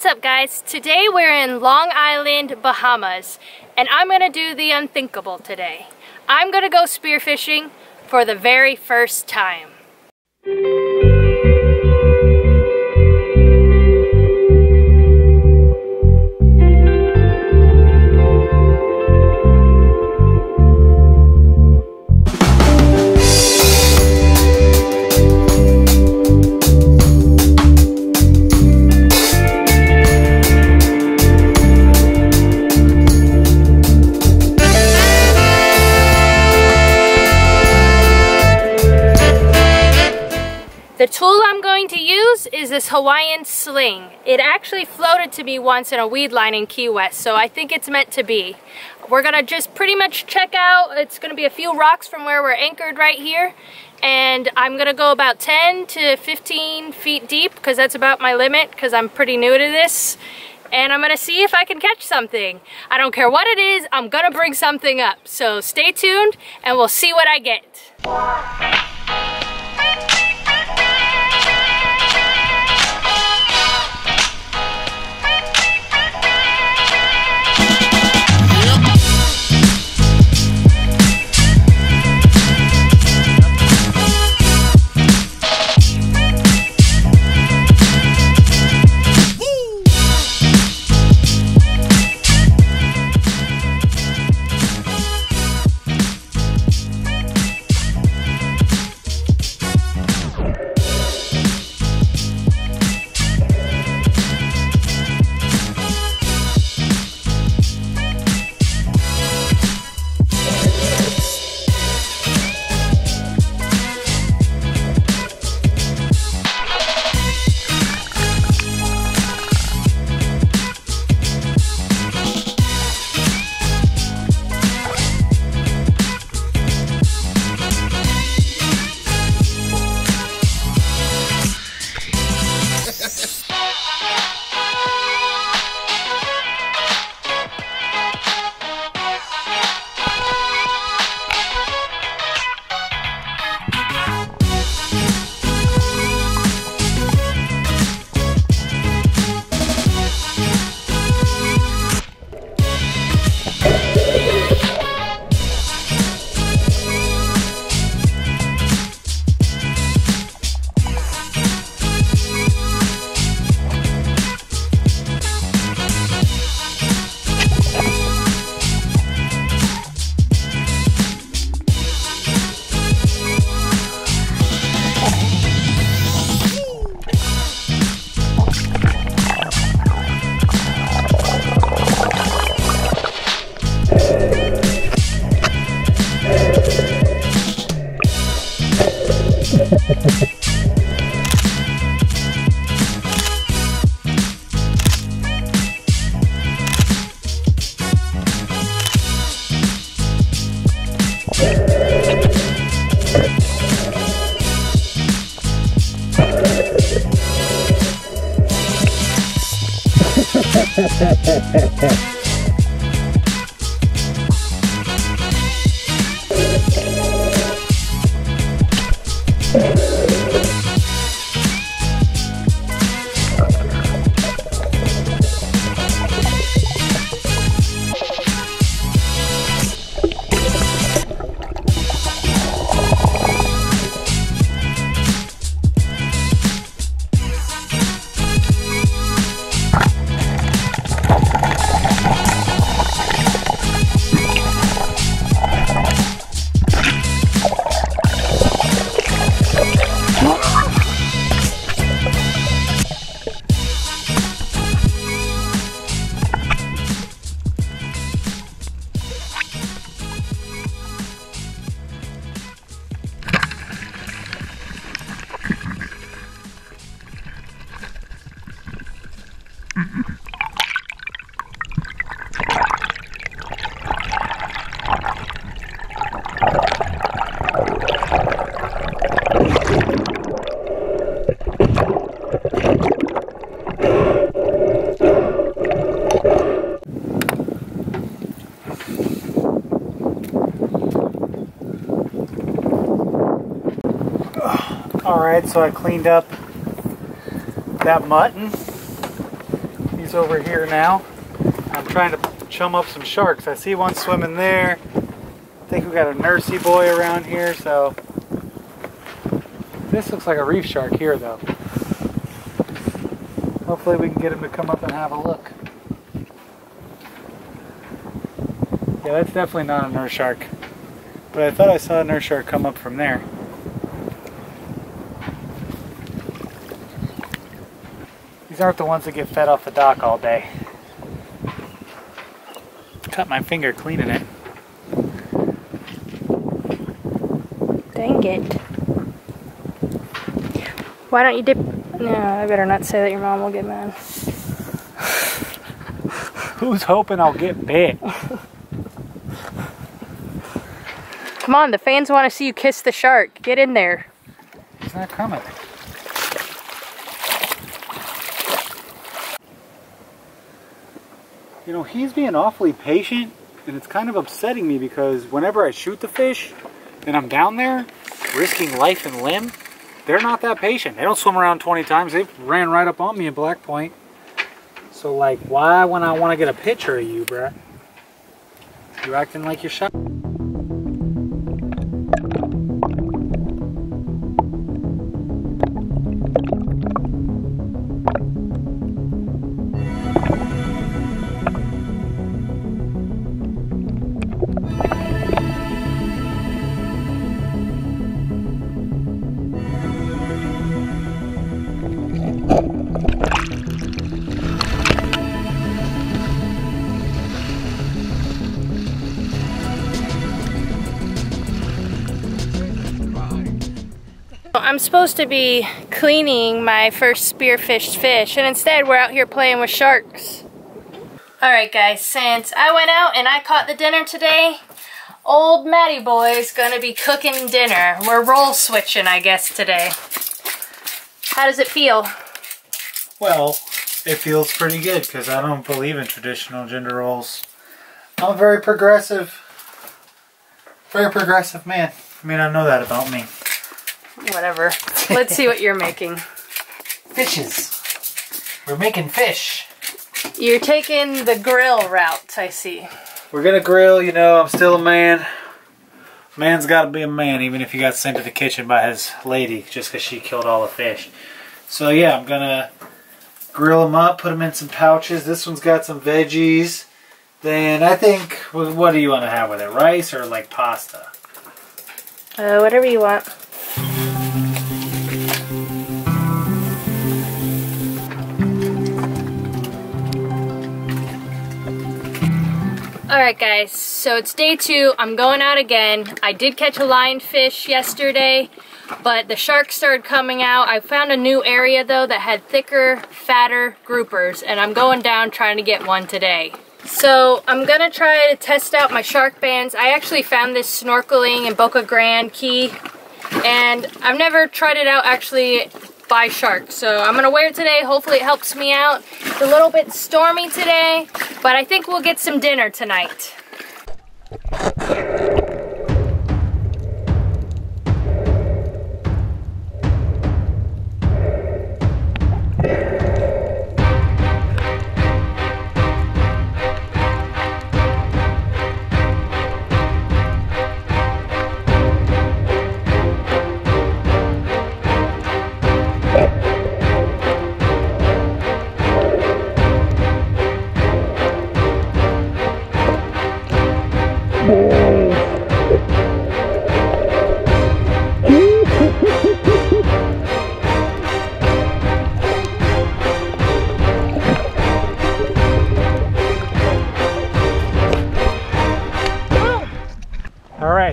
What's up, guys? Today we're in Long Island, Bahamas, and I'm gonna do the unthinkable today. I'm gonna go spearfishing for the very first time. The tool I'm going to use is this Hawaiian sling. It actually floated to me once in a weed line in Key West, so I think it's meant to be. We're gonna just pretty much check out. It's gonna be a few rocks from where we're anchored right here, and I'm gonna go about 10 to 15 feet deep because that's about my limit because I'm pretty new to this, and I'm gonna see if I can catch something. I don't care what it is, I'm gonna bring something up. So stay tuned and we'll see what I get. Alright, so I cleaned up that mutton. over here now. I'm trying to chum up some sharks. I see one swimming there. I think we got a nursey boy around here, so. This looks like a reef shark here, though. Hopefully we can get him to come up and have a look. Yeah, that's definitely not a nurse shark. But I thought I saw a nurse shark come up from there. These aren't the ones that get fed off the dock all day. Cut my finger cleaning it. Dang it. Why don't you dip? No, I better not say that, your mom will get mad. Who's hoping I'll get bit? Come on, the fans want to see you kiss the shark. Get in there. He's not coming. You know, he's being awfully patient, and it's kind of upsetting me because whenever I shoot the fish and I'm down there risking life and limb, they're not that patient. They don't swim around 20 times. They ran right up on me in Black Point. So like, why when I want to get a picture of you, bruh? You're acting like you're shy. I'm supposed to be cleaning my first spearfished fish, and instead we're out here playing with sharks. Alright guys, since I went out and I caught the dinner today, old Matty boy's gonna be cooking dinner. We're role switching, I guess, today. How does it feel? Well, it feels pretty good because I don't believe in traditional gender roles. I'm a very progressive man. I mean, I know that about me. Whatever. Let's see what you're making. Fishes. We're making fish. You're taking the grill route, I see. We're gonna grill, you know, I'm still a man. Man's gotta be a man, even if he got sent to the kitchen by his lady just because she killed all the fish. So yeah, I'm gonna grill them up, put them in some pouches. This one's got some veggies. Then I think, what do you want to have with it? Rice or like pasta? Whatever you want. Alright guys, so it's day 2, I'm going out again. I did catch a lionfish yesterday, but the sharks started coming out. I found a new area though that had thicker, fatter groupers, and I'm going down trying to get one today. So I'm gonna try to test out my shark bands. I actually found this snorkeling in Boca Grande Key, and I've never tried it out actually by sharks, so I'm gonna wear it today. Hopefully it helps me out. It's a little bit stormy today, but I think we'll get some dinner tonight.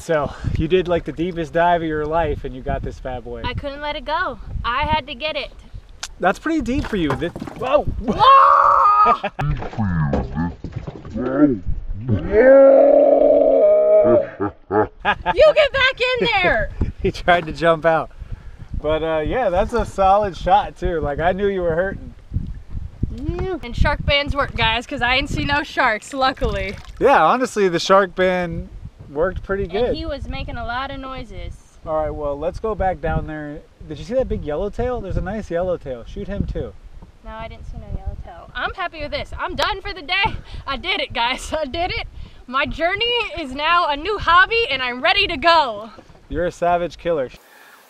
So you did like the deepest dive of your life and you got this bad boy. I couldn't let it go. I had to get it. That's pretty deep for you. This, whoa! You get back in there! He tried to jump out. But yeah, that's a solid shot too. Like I knew you were hurting. And shark bands work, guys, because I didn't see no sharks, luckily. Yeah, honestly, the shark band worked pretty good. And he was making a lot of noises. All right, well, let's go back down there. Did you see that big yellowtail? There's a nice yellowtail. Shoot him too. No, I didn't see no yellowtail. I'm happy with this. I'm done for the day. I did it, guys. I did it. My journey is now a new hobby and I'm ready to go. You're a savage killer.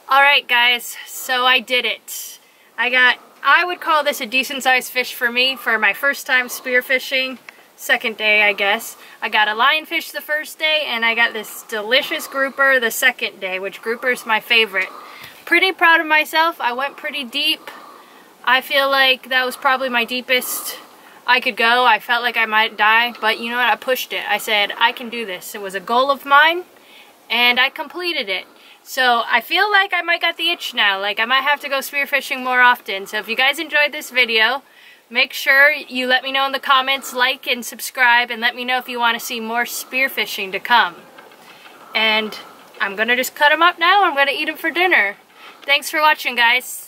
All right, guys. So I did it. I would call this a decent sized fish for me for my first time spearfishing. Second day, I guess. I got a lionfish the first day and I got this delicious grouper the second day, which grouper's my favorite. Pretty proud of myself. I went pretty deep. I feel like that was probably my deepest I could go. I felt like I might die, but you know what? I pushed it. I said, I can do this. It was a goal of mine and I completed it. So I feel like I might got the itch now. Like I might have to go spearfishing more often. So if you guys enjoyed this video, make sure you let me know in the comments, like and subscribe, and let me know if you want to see more spearfishing to come. And I'm gonna just cut them up now. I'm gonna eat them for dinner. Thanks for watching, guys.